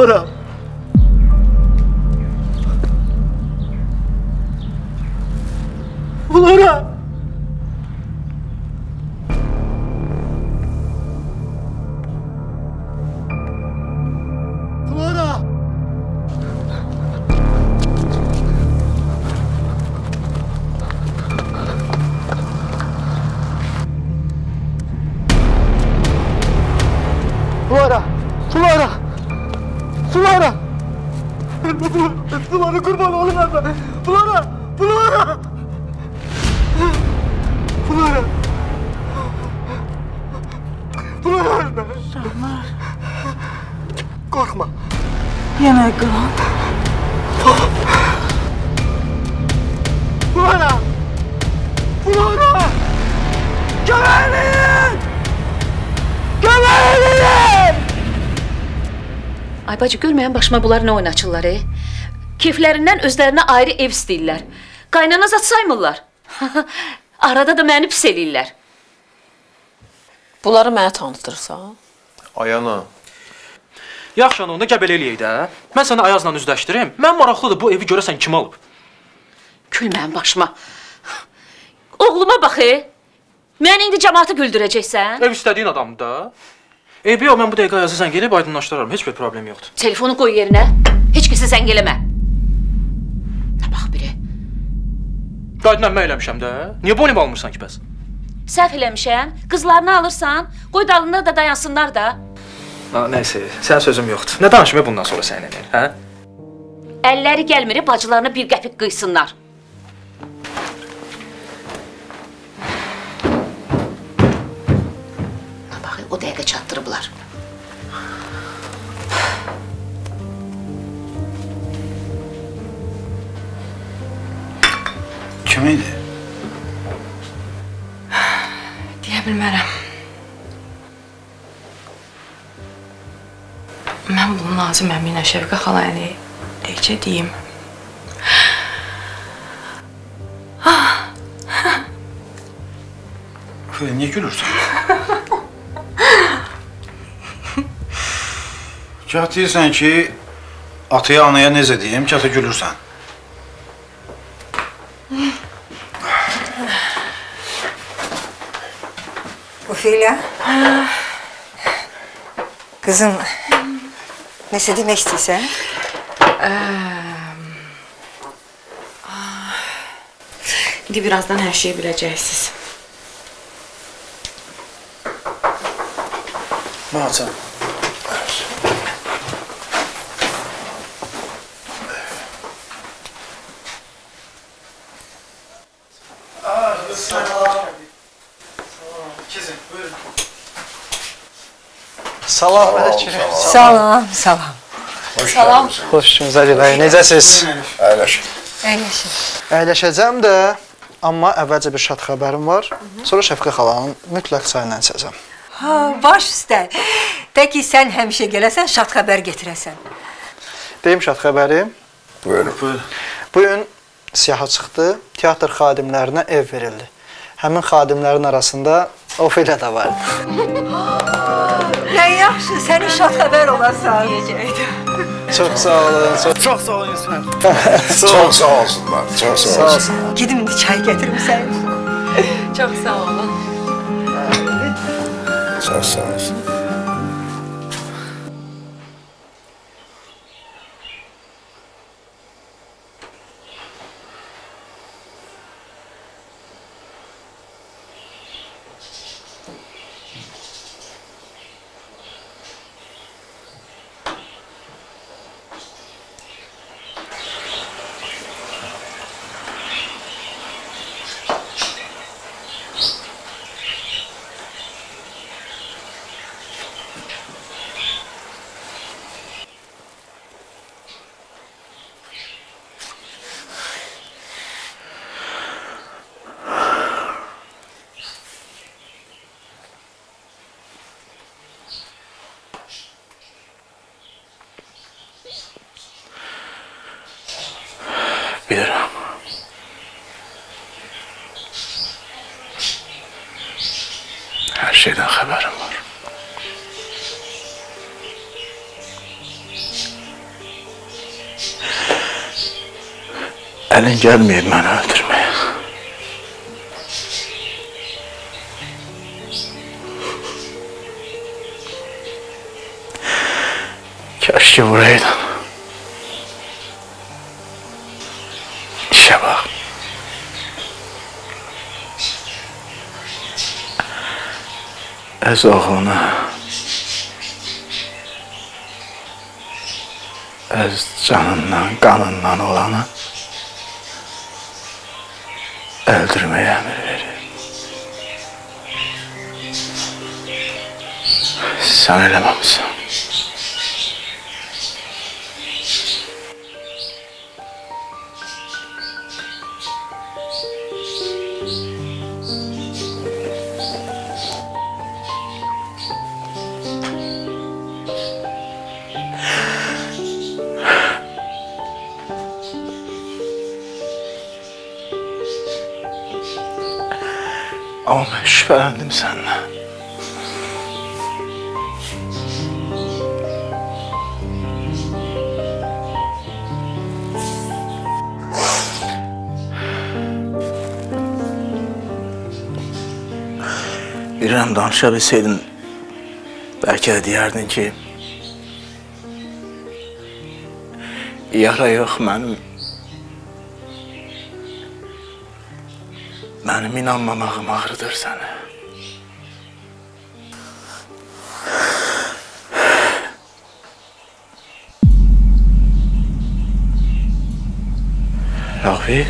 Numaram. Numaram. Sulara! Sulara! Sulara! Sulara kurban oğlum ben! Sulara! Sulara! Sulara! Sulara ben! Şamar! Korkma! Yemek lan! Sulara! Sulara! Gömerleyin! Gömerleyin! Ay bacı, görmeyen başıma bunlar ne oynaçırlar ey? Keyflerinden özlerine ayrı ev isteyirlər. Qaynana zat saymırlar. Arada da məni pis eləyirlər. Bunları mənə tanıtırsan? Ay ana. Yaxşı ana, onda gəbəl eləyək də. Mən səni Ayazla üzləşdirim. Mən maraqlıdır, bu evi görəsən kim alıb? Gül mənim başıma. Oğluma bax ey. Mən indi cəmaatı güldürəcəksən. Ev istədiyin adamdır da. Eybi o, mən bu dəqiqə Ayazı zəng eləyib aydınlaşdırarım, heç bir problem yoxdur. Telefonu qoy yerinə, heç kəsi zəng eləmə. Nə bax biri? Qaydınanmə eləmişəm də, niyə boynuma almırsan ki bəs? Səhv eləmişəm, qızlarını alırsan, qoy dalında da dayansınlar da. Nəysə, sən sözüm yoxdur. Nə danışmaya bundan sonra sən eləyir, hə? Əlləri gəlmir, bacılarına bir qəpik qıysınlar. O dəqiqə çatdırıblar. Kim idi? Deyə bilmərəm. Mən bunu Nazım əminə Şəvqə xalayəni təkcə deyim. Niyə gülürsən? Kah deyirsən ki, ataya, anaya necə deyim, kah da gülürsən. Ofelia. Kızım, nəsə demək istəyirsən? İndi birazdan hər şeyi biləcəksiniz. Mən açalım. Salam, salam, salam. Hoş geldiniz. Hoş geldiniz Ali Bey. Necəsiz? Əyləşir. Əyləşir. Əyləşəcəm də, amma əvvəlcə bir şad xəbərim var. Sonra Şəfqə xalanın mütləq sayından içəcəm. Ha, baş üstə. Təki sən həmişə gələsən, şad xəbər getirəsən. Deyim şad xəbəri. Buyurun. Bugün siyaha çıxdı, teatr xadimlərinə ev verildi. Həmin xadimlərin arasında Ofelia da vardı. Nə yaxşı, səni şad xəbər olasan. Çox sağ olun. Çox sağ olun, İsmət. Çox sağ olsunlar, çox sağ olsunlar. Gidim, indi çay gətirmişsən. Çox sağ olun. Çox sağ olsun. Bilirəm. Hər şeydən xəbərim var. Elin gelmeyip beni öldürmeye. Keşke vuraydın. İşe bak. Ez oğlunu, ez canından, kanından olanı öldürmeye emir verir. Sen elememişsin. Ama ben şüphelendim seninle. Bir an danışabilseydin, belki de diyerdin ki, yara yok benim. Benim inanmamağım ağrıdır seni. Rafik?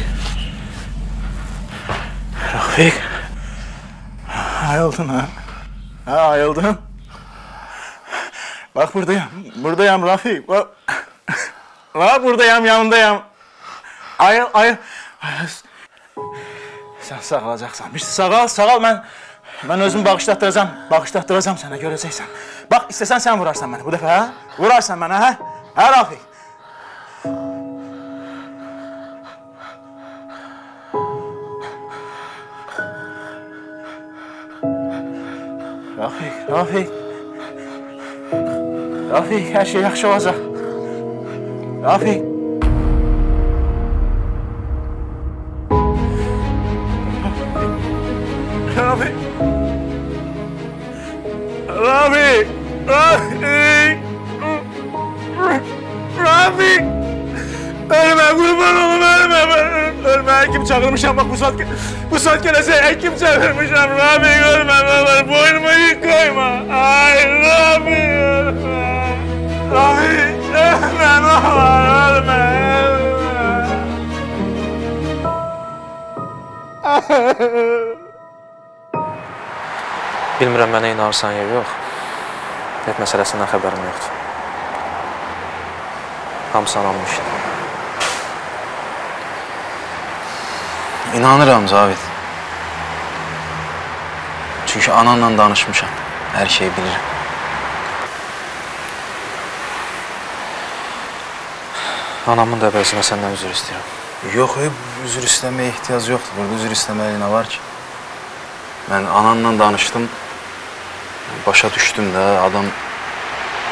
Rafik? Ayıldın ha? Ha, ayıldın? Bak buradayım, buradayım Rafik. Bak, bak buradayım, yanındayım. Ayıl. Sen sağalacaksan, bir sağal, ben özümü bağışlattıracağım sana, göreceksen. Bak, istesen sen vurarsan beni bu defa, ha? Vurarsan beni, ha? Ha Rafik? Rafik, her şey yaxşı olacak. Rafik. Rafik! Ölme, kurban oğlum, ölme, hekim çağırmışam, bak bu saat gelese hekim çağırmışam, Rafik ölme, boynumu yük koyma, ay Rafik, ölme, ne var, ölme. Bilmirəm mənə inarsan ya yox, net məsələsindən xəbərim yoxdur. Hamısı ananmışdı. İnanıram Cavid. Çünki ananla danışmışam, hər şeyi bilirəm. Anamın da əvvəlsinə səndən üzr istəyirəm. Yox, üzr istəməyə ehtiyac yoxdur. Burada üzr istəməyə nə var ki? Mən ananla danışdım. Başa düşdüm də, adam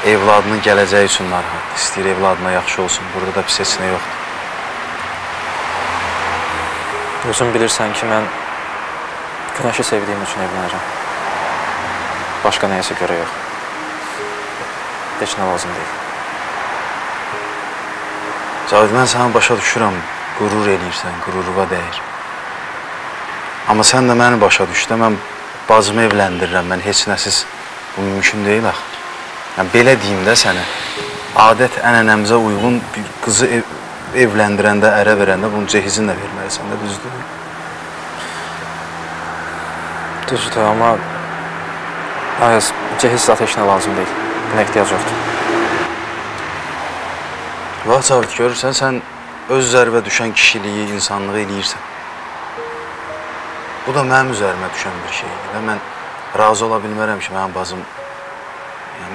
evladının gələcəyi üçün narahat. İstəyir evladına yaxşı olsun, burada da pis etsinə yoxdur. Özün bilirsən ki, mən Günəşi sevdiyim üçün evlənirəm. Başqa nəyəsə görə yox. Heç nə lazım deyil. Cavid, mən səni başa düşürəm, qürur eləyirsən, qüruruma dəyir. Amma sən də məni başa düşdü, mən bacımı evləndirirəm, mən heç nəsiz, bu mümkün deyil axı. Yəni, belə deyim də sənə, adət ənənəmizə uyğun bir qızı evləndirəndə, ərə verəndə bunu cehizinlə verməlisən də, düzdür. Düzdür, amma Ayaz, cehiz zat heç nə lazım deyil, buna ehtiyac yoxdur. Vaxt Cavid, görürsən, sən öz zərbə düşən kişiliyi, insanlığı eləyirsən. Bu da mənim üzərimə düşən bir şeydir və mən razı ola bilmərəm ki, mənim bacım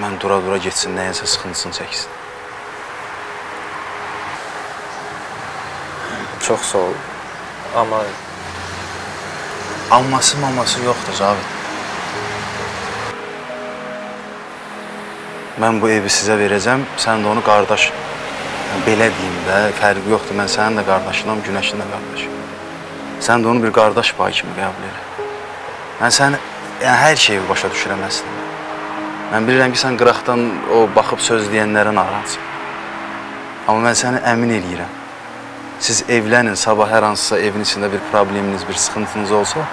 mən dura-dura geçsin, nəyəsə sıxıntısını çəksin. Çox sağ ol, amma... Amması yoxdur, Cavid. Mən bu evi sizə verəcəm, sən də onu qardaş belə deyim də, fərqi yoxdur. Mən sənin də qardaşınam, Günəşin də qardaşım. Sən də onu bir qardaş payı kimi qəbul elə. Mən sən hər şeyi başa düşürəməzsin. Mən bilirəm ki, sən qıraqdan o baxıb söz deyənlərin aransın. Amma mən səni əmin eləyirəm. Siz evlənin, sabah hər hansısa evin içində bir probleminiz, bir sıxıntınız olsa,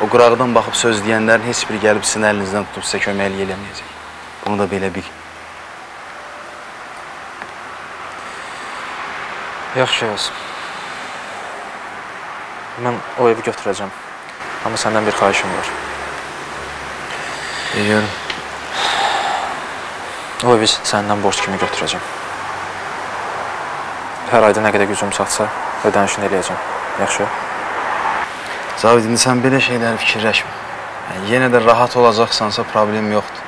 o qıraqdan baxıb söz deyənlərin heç biri gəlib sizin əlinizdən tutub sizə kömək eləməyəcək. Bunu da belə bil. Yaxşı olsun. Mən o evi götürəcəm. Amma səndən bir xahişim var. Deyirəm. O evi səndən borc kimi götürəcəm. Hər ayda nə qədər gücüm çatsa, ödənişini eləyəcəm. Yaxşı? Zavid, indi sən belə şeyləri fikirləşmə. Yenə də rahat olacaqsansa problem yoxdur.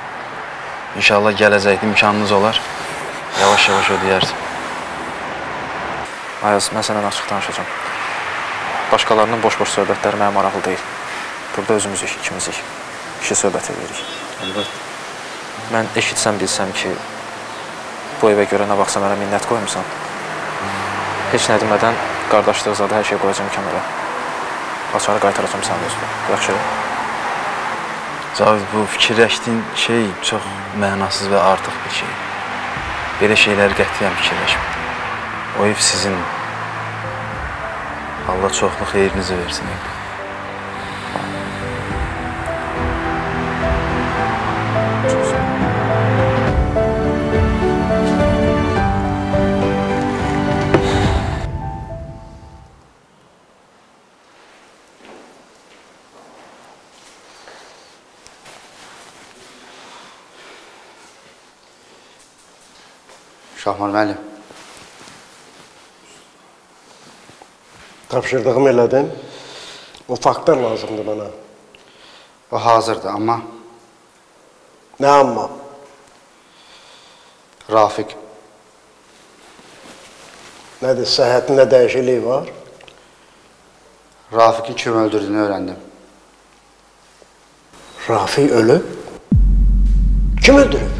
İnşallah gələcəkdə imkanınız olar. Yavaş-yavaş ödəyərsən. Ayaz, mən sənə açıq danışacağım. Başqalarının boş-boş söhbətləri mənə maraqlı deyil. Burada özümüzük, ikimizik. İşi söhbət edirik. Əlbəttə. Mən eşitsəm, bilsəm ki, bu evə görə nə vaxtsa mənə minnət qoymusan, heç nə demədən qardaşlıq zadı hər şey qoyacam kənara. Açarı qaytaracam sənə özünə. Yaxşı. Cavid, bu fikirləşdiyin şey çox mənasız və artıq bir şey. Belə şeyləri qətiyyən fikirləşmə. O ev sizin. Allah çoxlu xeyrinizi versin. Şahman müəllim. Tapşırdığım elədim. O faktör lazımdı bana. O hazırdı ama... Ne amma? Rafiq. Nədir, səhhətində dəyişiklik var? Rafiq'i kim öldürdüğünü öğrendim. Rafiq ölüb? Kim öldürüb?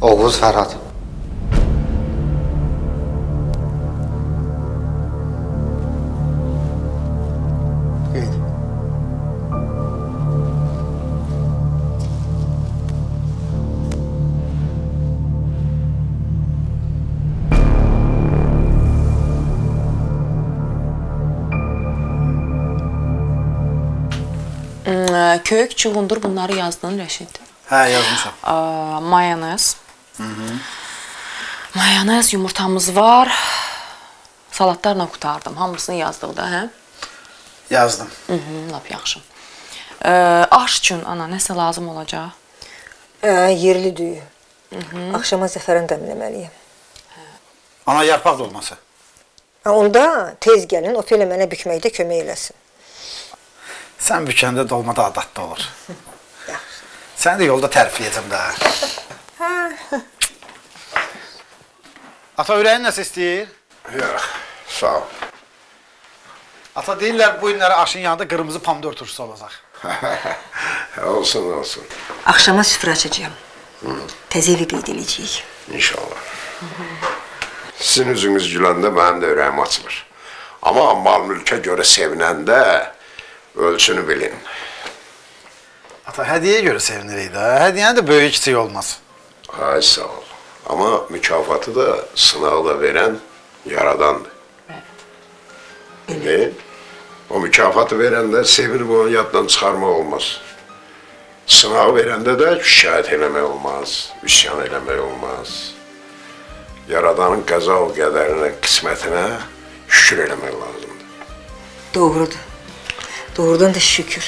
Oğuz Fərhad. Kök, çuğundur, bunları yazdın, Rəşid. Hə, yazmışam. Mayonez. Mayonez, yumurtamız var. Salatlarla qutardım. Hamısını yazdıq da, hə? Yazdım. Lap yaxşı. Aş üçün, ana, nəsə lazım olacaq? Yerli düyü. Axşama zəfərən dəmləməliyim. Ana, yarpaq dolması. Onda tez gəlin, o filə mənə bükməkdə kömək eləsin. Sən bükəndə dolmada adatda olur. Sən də yolda tərifləyəcəm daha. Ata, ürəyin nəsə istəyir? Yox, sağ ol. Ata, deyirlər bu günləri aşın yanında qırmızı pomidor turşusu olacaq. Olsun, olsun. Axşama süfrə açacağım. Təzə evi qeyd edəcəyik. İnşallah. Sizin üzünüz güləndə mənim də ürəyim açılır. Amma mal-mülkə görə sevinəndə ölçünü bilin. Ata, hədiyyə görə sevinirik də. Hədiyyəni də böyük kiçik olmaz. Ay, sağ ol. Amma mükafatı da, sınağı da verən yaradandır. Ne? O mükafatı verəndə sevinib onun yaddan çıxarmaq olmaz. Sınağı verəndə də şikayət eləmək olmaz, üsyan eləmək olmaz. Yaradanın qəza o qədərinə, qismətinə şükür eləmək lazımdır. Doğrudur. Doğrudan da şükür.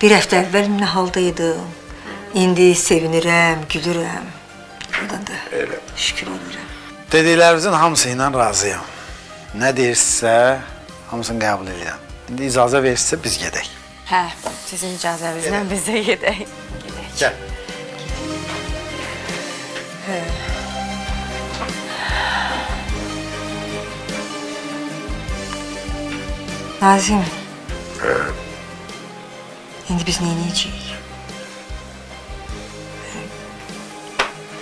Bir həftə əvvəl nə haldaydım. İndi sevinirəm, gülürəm. Ondan da şükür olurəm. Dediklərinizin hamısı ilə razıyam. Nə deyirsinizsə, hamısını qəbul edirəm. İndi icazə verirsinizsə, biz gedək. Hə, sizin icazəvinizlə biz də gedək. Gəl. Nazim. İndi biz neyinəcəyik?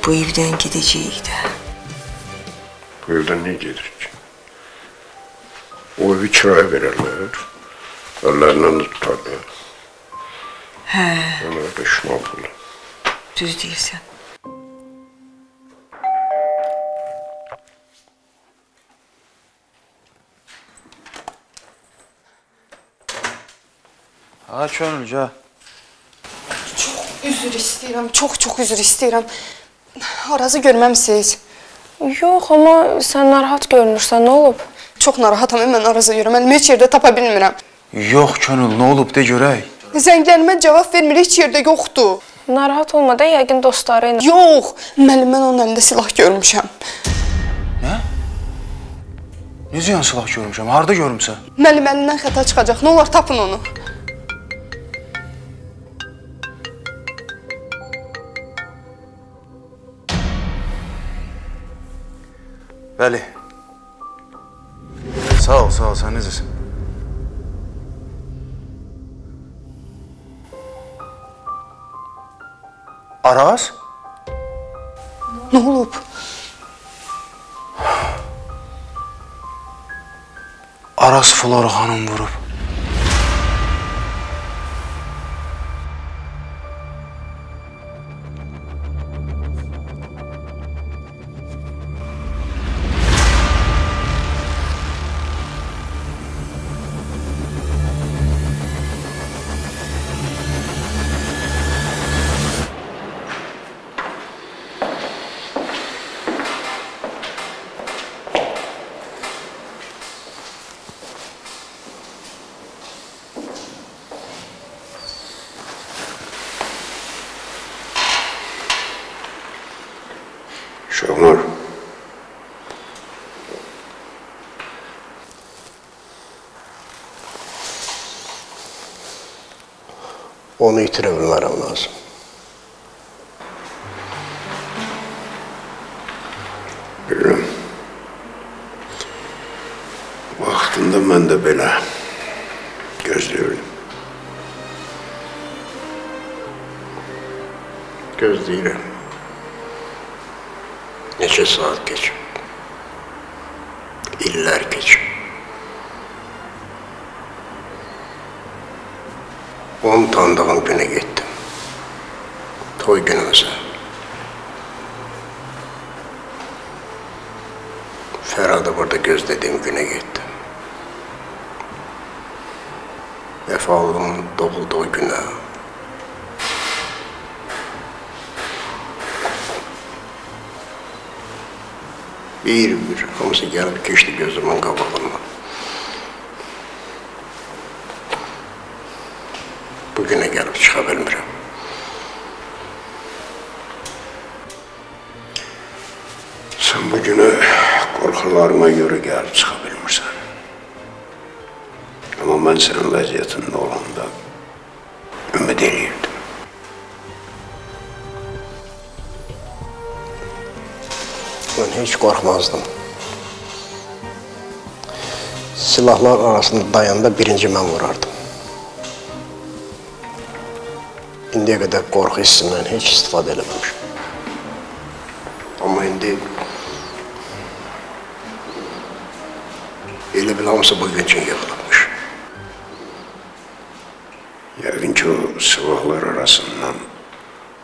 Bu bu evden gideceğiydi. Bu evden niye gidecek? O evi kiraya verirler. Ellerinden de tutarlar. He. Ben düşman buldum. Düz değilsin. Ha çönülcü ha. Üzür istəyirəm, çox üzür istəyirəm. Arazı görməmsiniz. Yox, amma sən narahat görünürsən, nə olub? Çox narahatam, mən Arazı görürəm, əlimi heç yerdə tapa bilmirəm. Yox, Könül, nə olub, de görək. Zənglərimə cavab vermir, heç yerdə yoxdur. Narahat olmadan, yəqin dostları ilə. Yox, mən onun əlində silah görmüşəm. Nə? Necə yəni silah görmüşəm, harada görmüsən? Mənim əlindən xəta çıxacaq, nə olar, tapın onu. Bəli. Sağ ol, sən necəsin? Araz? Nə olub? Araz Flora xanım vurub. Şövnur. Onu itirə bilmərəm lazım. Bilirəm. Vaxtında mən də belə gözləyirəm. Gözləyirəm. Neçə saat keçib, illər keçib. Onu tanıdığım günə getdim, toy günümüzə. Fəradı burada gözlədiyim günə getdim. Vəfalının doğulduğu günə. Bir hamısı gelip geçti gözümün kabağından. Bugüne gelip çıxa bilmirəm. Sen bugüne korkularıma göre gelip çıxa bilmirsən. Ama ben senin vəziyyətində olanda ümid eləyirdim. Ben hiç korkmazdım. Silahlar arasında dayanda birinci mən vurardım. İndiyə qədər korku hissindən hiç istifadə eləməmişim. Ama indi elə bil hamısı bugün için yığılmış. Yəqin ki o silahlar arasından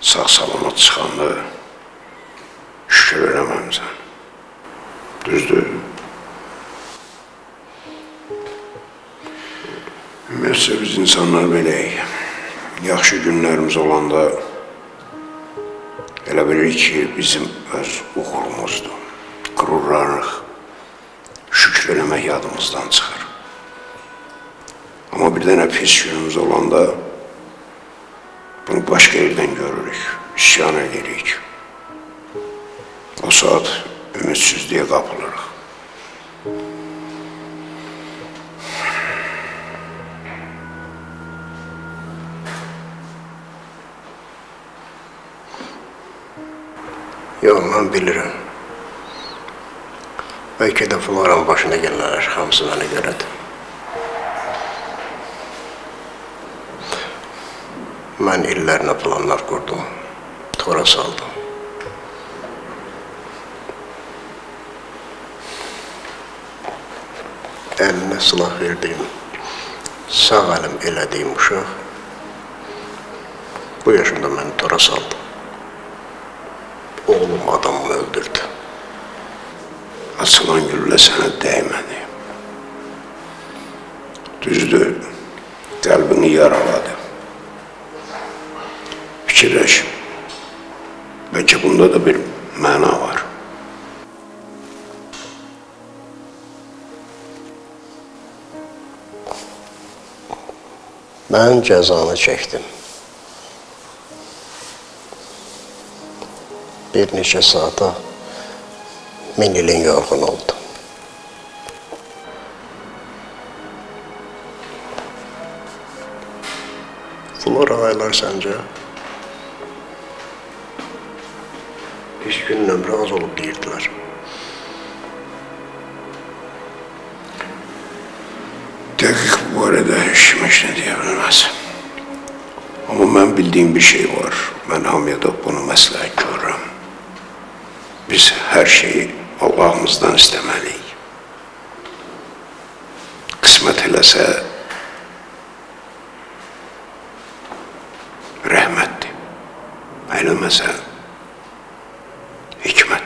sağ salamat çıxandı şükür eləməm sən. Düzdür. Ümumiyyətcə, biz insanlar beləyik. Yaxşı günlərimiz olanda elə bilirik ki, bizim öz uğurumuzdur. Qürurlarıq. Şükür eləmək yadımızdan çıxır. Amma bir dənə pis günümüz olanda bunu başqa yerdən görürük, isyan edirik. O saat ümitsizliyə qapılırıq. Yox, mən bilirəm. Bəlkə də Floranın başına gələnlər hamısı mənə görədir. Mən illərlə planlar qurdum, tora saldım. eline silah verdiğim, sağ elim elediğim uşağı, bu yaşımda beni tora saldı. Oğlum adamını öldürdü. Açılan gülle sana değmedi. Düzdü, kalbini yaraladı. Fikirleş. Belki bunda da bir mana var. Ben cezanı çektim. Bir neçə saata min ilin yorğun oldum. Flora aylar səncə? Heç gün nömrə az olub deyirdilər. Dəqiq bu arada heç nə deyə bilməz. Amma mən bildiyim bir şey var. Mən hamıya da bunu məsləhət görürəm. Biz her şeyi Allah'ımızdan istemeliyiz. Kısmet ilese rahmettir. Eylemese hikmettir.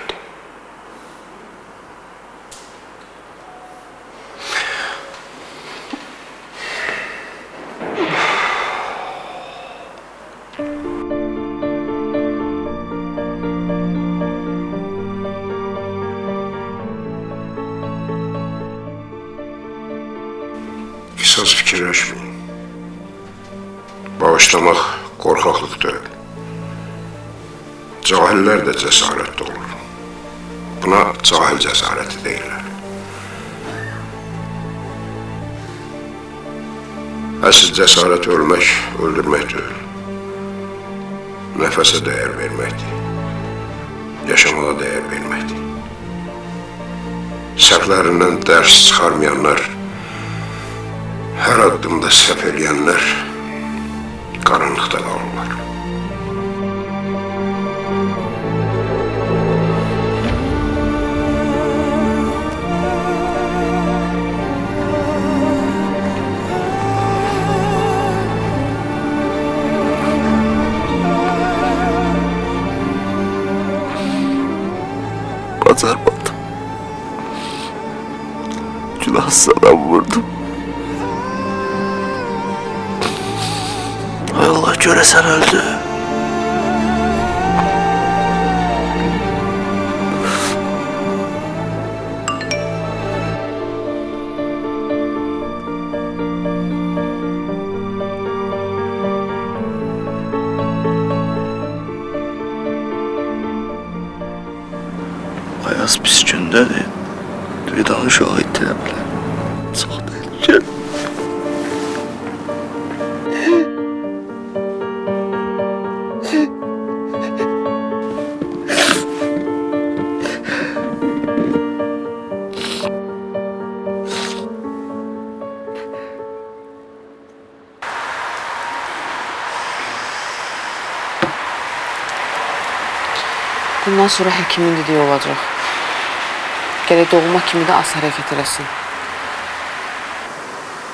Kısas fikirləşməyin. Bağışlamaq qorxaqlıq deyil. Cahillər də cəsarətli olur. Buna cahil cəsarəti deyirlər. Əsl cəsarət ölmək, öldürmək deyil. Nəfəsə dəyər verməkdir. Yaşamada dəyər verməkdir. Səhvlərindən dərs çıxarmayanlar, her adımda səhv eləyənlər karanlıkta kalırlar. Bacarmadım. Günahsız adam vurdum. Göresen öldü. Ayaz pis gündə de vidanı şahid edəblər. Sadə edəcək. Bundan sonra həkimin dediği olacaq. Gerek doğulma kimi de az hareket eləsin.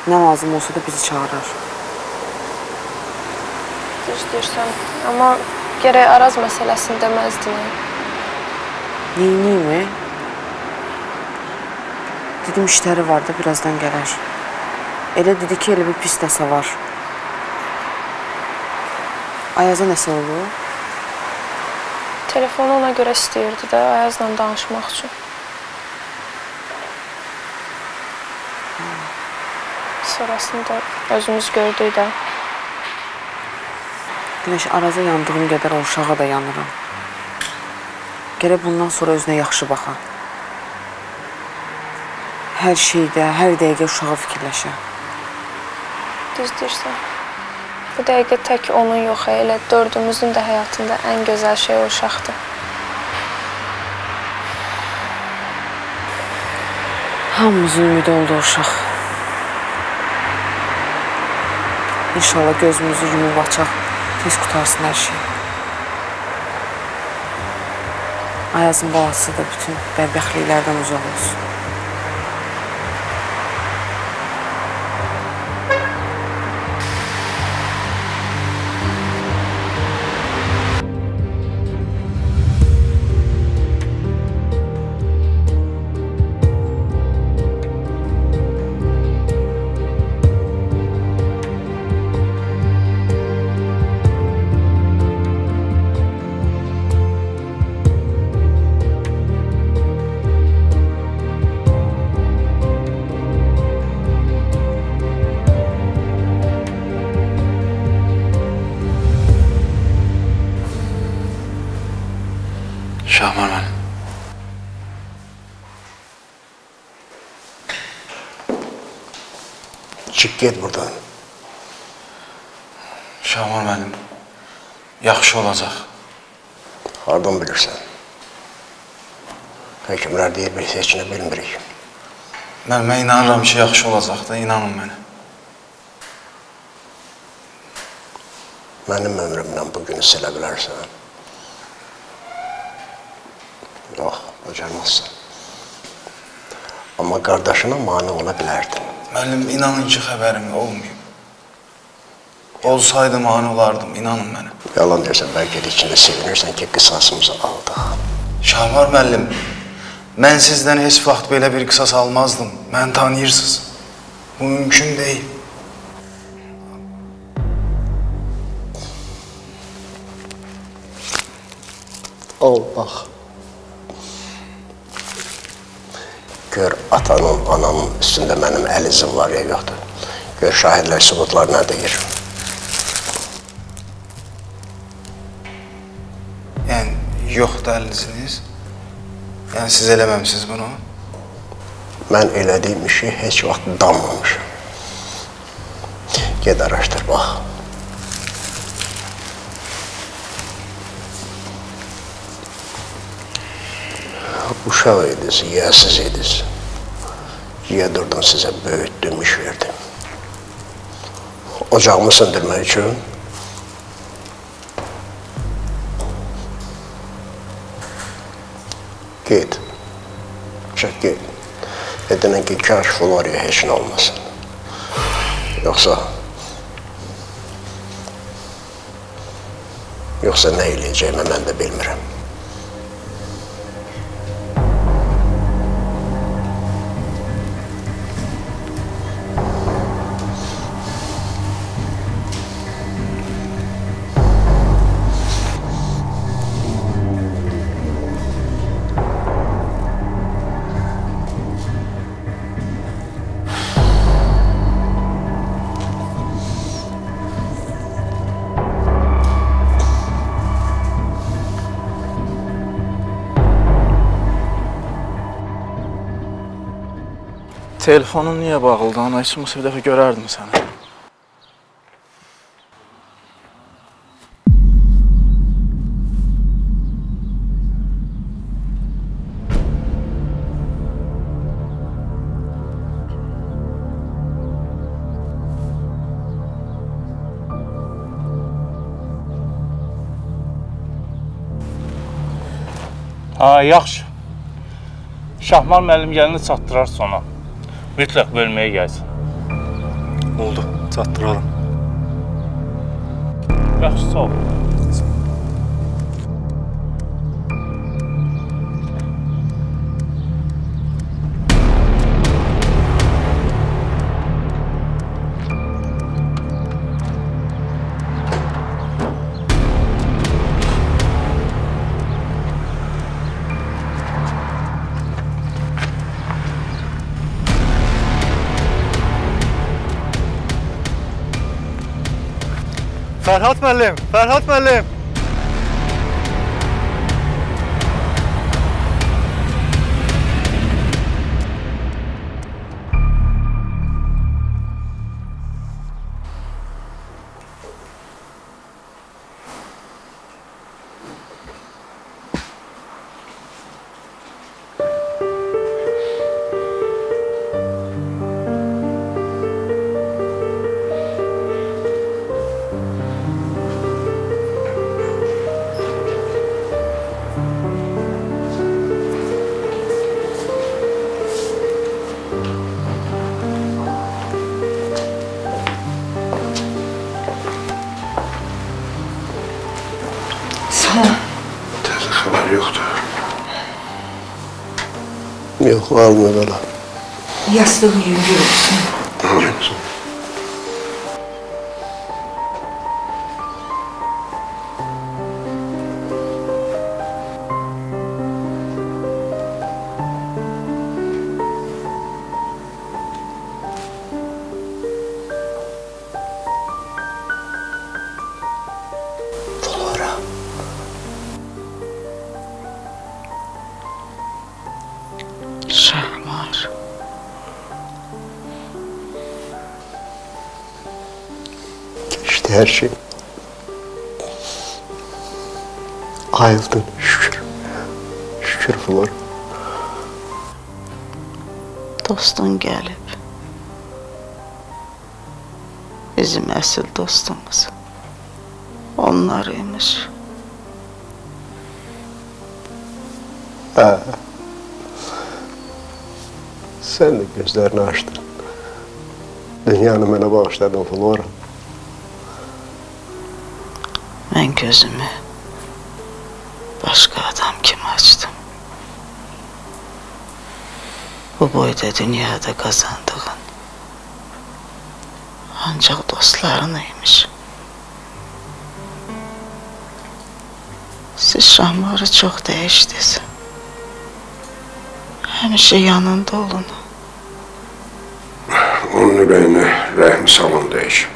Ne lazım olsa da bizi çağırır. Düz deyirsən, ama gerek Araz məsələsini deməzdin. Neyini? Dedim işleri var da birazdan gələr. Elə dedi ki, elə bir pis dəsə var. Ayaza nəsə olur? Telefonu ona göre istəyirdi de Ayaz'la danışmaq üçün. Sonrasını da özümüz gördük de. Güneş, Araz'a yandığım kadar o uşağa da yanıram. Gerek bundan sonra özüne yaxşı baxa. Her şeyde, her dəqiqə uşağa fikirləşə. Düz deyirsən. Bu dəqiqə tək onun yox, elə dördümüzün də həyatında ən gözəl şey o uşaqdır. Hamımızın ümidi oldu uşaq. İnşallah gözümüzü yumub açaq, tez qutarsın hər şey. Ayazın balası da bütün bədbəxtliklərdən uzaq olsun. Çık git buradan. Şamar benim. Yaxşı olacak. Hardan bilirsen. Hekimler deyir bir seçini bilmirik. Ben inanıram ki yaxşı olacak da, inanın bana. Benim ömrümden bugünü silə bilərsən. Yox, bacarmazsın. Ama kardeşine mani ola bilərdin. Müəllim, inanın ki xəbərim olmayıb. Olsaydı mani olardım, inanın mənə. Yalan dersen, belki de içinde sevinirsen ki kısasımızı aldıq. Şahmar müəllim, mən sizden heç vaxt belə bir kısas almazdım. Mən tanıyırsınız. Bu mümkün değil. Allah. Gör atanın, ananın üstünde benim el izim var ya yoktu. Gör şahidler, sübutlar ne deyir. Yani yok da el iziniz. Yani siz eləməmsiniz bunu. Ben elədiyim işi heç vaxt damlamışım. Ged araştır bak. Uşaq idiniz, yiyəsiz idiniz. Yiyə durdum, sizə böyütdüm, iş verdim. Ocağımı söndürmək üçün git, çək git. Edinən ki, kaş Floriya heç nə olmasın. Yoxsa nə eləyəcəyimi mən də bilmirəm. Telefonun niye bağlıdır? Anayısı mısın? Bir dəfə görərdim səni. Ha, yaxşı. Şahmar müəllim gəlini çatdırar sonra. Mütləq bölməyə gəlsin. Oldu, çatdıralım. Yaxşı, sağ ol. Fərhad müəllim, Fərhad müəllim! Yok, almıyor hala. Yastığı yürüyorsun. Alıyorsun. geçti her şey. Ayıldın, şükür. Şükür bunlar. Dostun gelip, bizim asıl dostumuz onlarıymış. Sen de gözlerini açtın. Dünyanı bana bağışladın Flora. Ben gözümü başka adam kim açtım? Bu boyda dünyada kazandığın ancak dostlarınıymış. Siz şahmarı çok değiştiniz. Həmişə yanında olun. Onun ürəyinə rəhm salın deyik.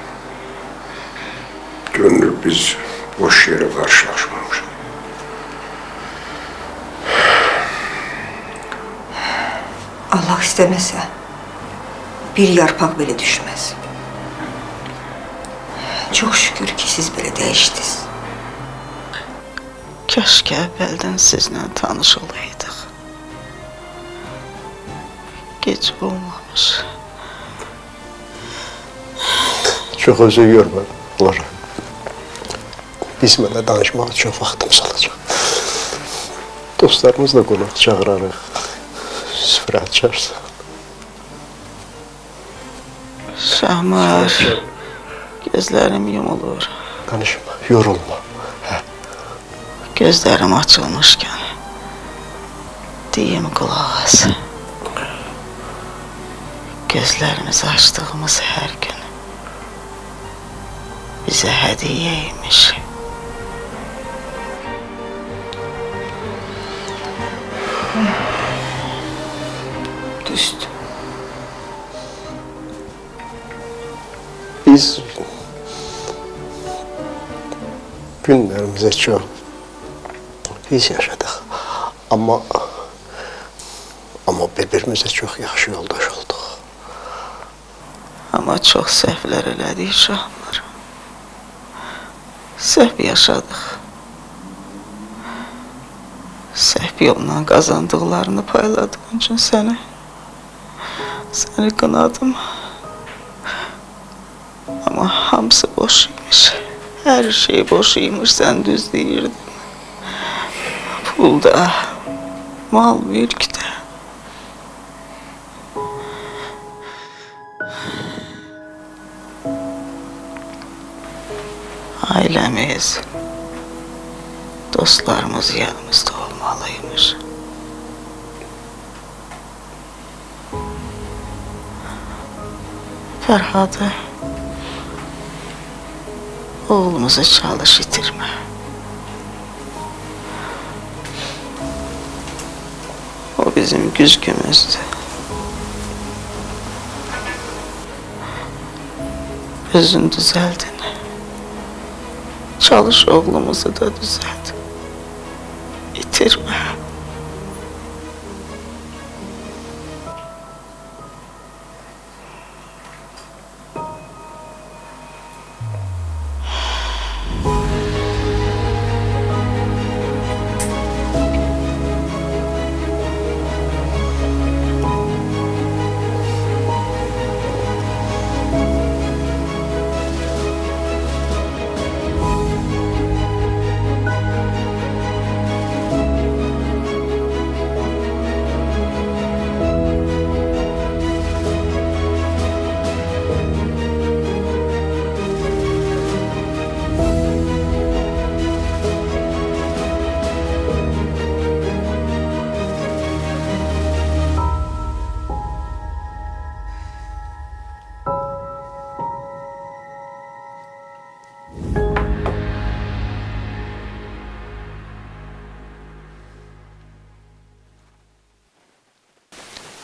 Görünür biz boş yerə qarşılaşmamışıq. Allah istəməsə bir yarpaq belə düşməz. Çox şükür ki siz belə dəyişdiniz. Kəşkə əvvəldən sizlə tanış olaydıq. Geç olmamış. Çok özür görmedim Flora. Biz mənə danışmağa çok vaxtımız alacaq. Dostlarımızla qonaq çağırarıq. Süfrə açarsan. Şahmar. Gözlərim yumulur. Danışma, yorulma. Hə. Gözlərim açılmışkən. Deyim qulaq as. Gözlerimizi açtığımız her gün bize hediyeymiş. Düştü. Biz günlerimize çok biz yaşadık ama birbirimize çok yaxşı yoldaş oldu. Ama çox səhvlər elədik Şahmar. Səhv yaşadıq. Səhv yolla qazandıqlarını payladığım üçün səni qınadım. Ama hamısı boş imiş. Her şey boş imiş, sən düz deyirdin. Pul da, mal mülk də. Ailemiz, dostlarımız yanımızda olmalıymış. Ferhat'ı, oğlumuzu çalış itirme. O bizim güzgümüzdü. Özün düzeldin. Çalış oğlumuzu da düzelt. İtirme.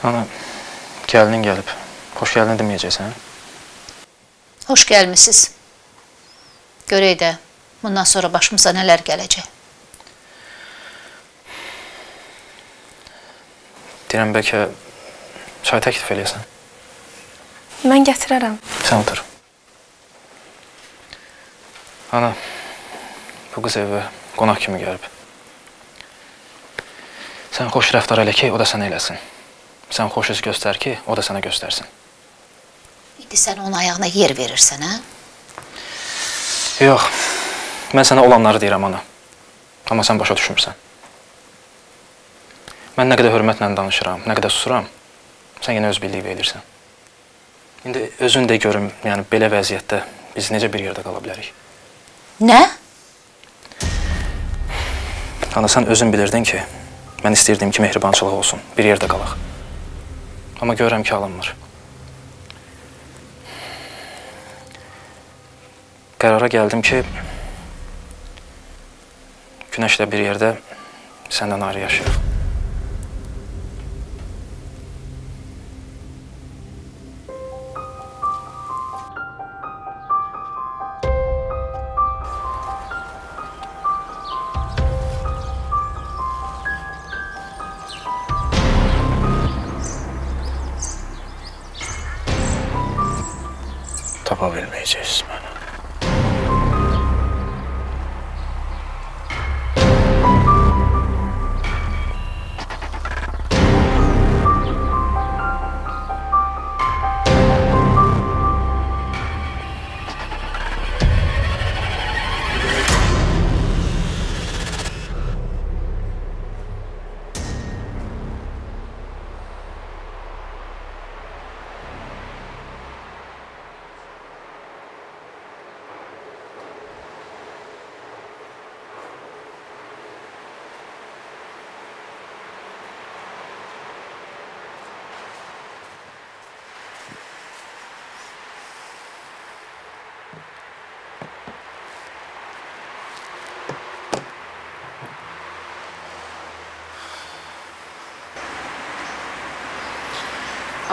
Ana, gəlinin gəlib. Hoş gəlinin deməyəcəksən? Hoş gəlmisiz. Görək də, bundan sonra başımıza nələr gələcək? Deyirəm, bəlkə çay təklif eləyəsən. Mən gətirərəm. Sən otur. Ana, bu kız evə qonaq kimi gəlib. Sən xoş rəftar elə ki, o da sənə eləsin. Sən xoş üz göstər ki, o da sənə göstərsin. İndi sən onun ayağına yer verirsən, hə? Yox, mən sənə olanları deyirəm, ana. Amma sən başa düşmürsən. Mən nə qədər hörmətlə danışıram, nə qədər susuram, sən yenə öz bildiyi verirsən. İndi özün də görüm, yəni belə vəziyyətdə biz necə bir yerdə qala bilərik? Nə? Ana, sən özün bilirdin ki, mən istəyirdim ki, mehribançılıq olsun, bir yerdə qalaq. Amma görürəm ki, alınmır. Qərara gəldim ki, günəşlə bir yerdə səndən ayrı yaşayaq. Tapa bilməyəcəksiniz mənə.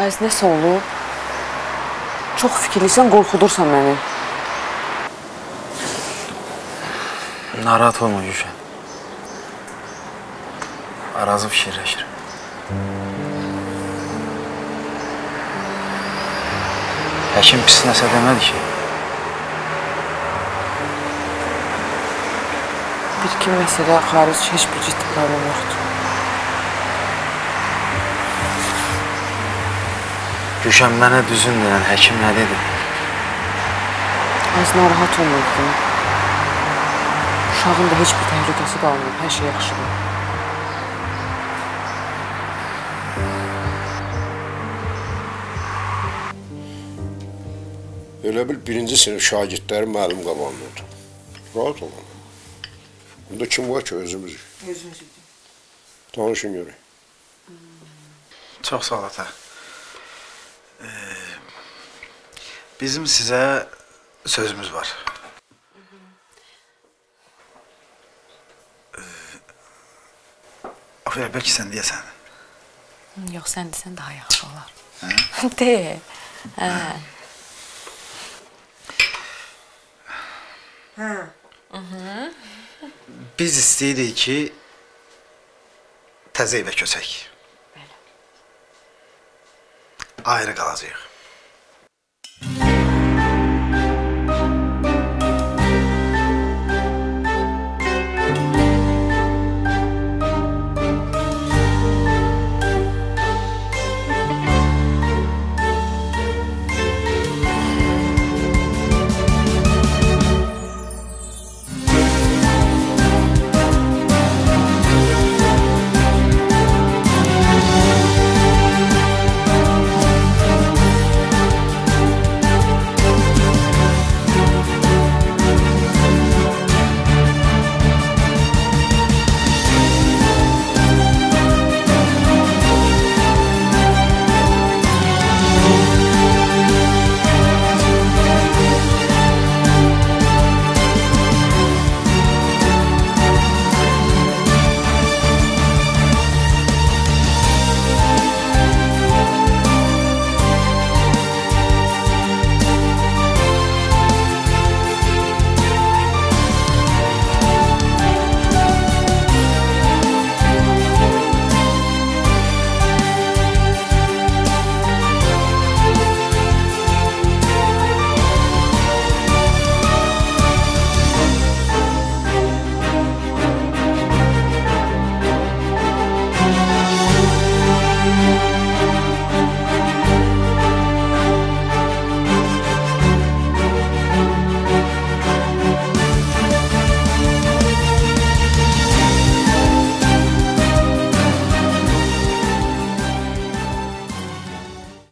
Ayz, nəsə olub? Çox fikirlisən, qorxudursan məni. Narahat olma, Gülşən. Arazı fikirləşir. Həkim pis nəsə demədi ki. Bir-iki məsələ xaric heç bir ciddi problem yoxdur. Gülşən, mənə düzün deyən həkim nə dedi? Az narahat olmalıdır. Uşağın da heç bir təhlükəsi qalmıyor, hər şey yaxşıdır. Elə bil, birinci sinif şagirdləri məlum qabanlıdır. Rahat olun. Bunda kim var ki, özümüzü? Özümüzü. Tanışın görək. Çox sağ ol, ata. Bizim sizə sözümüz var. Aferin, bəlkə sən deyəsən. Yox, sən deyəsən daha yaxşı olar. Deyə. Biz istəyirik ki, təzə evə köçək. Ayrı qalacaq.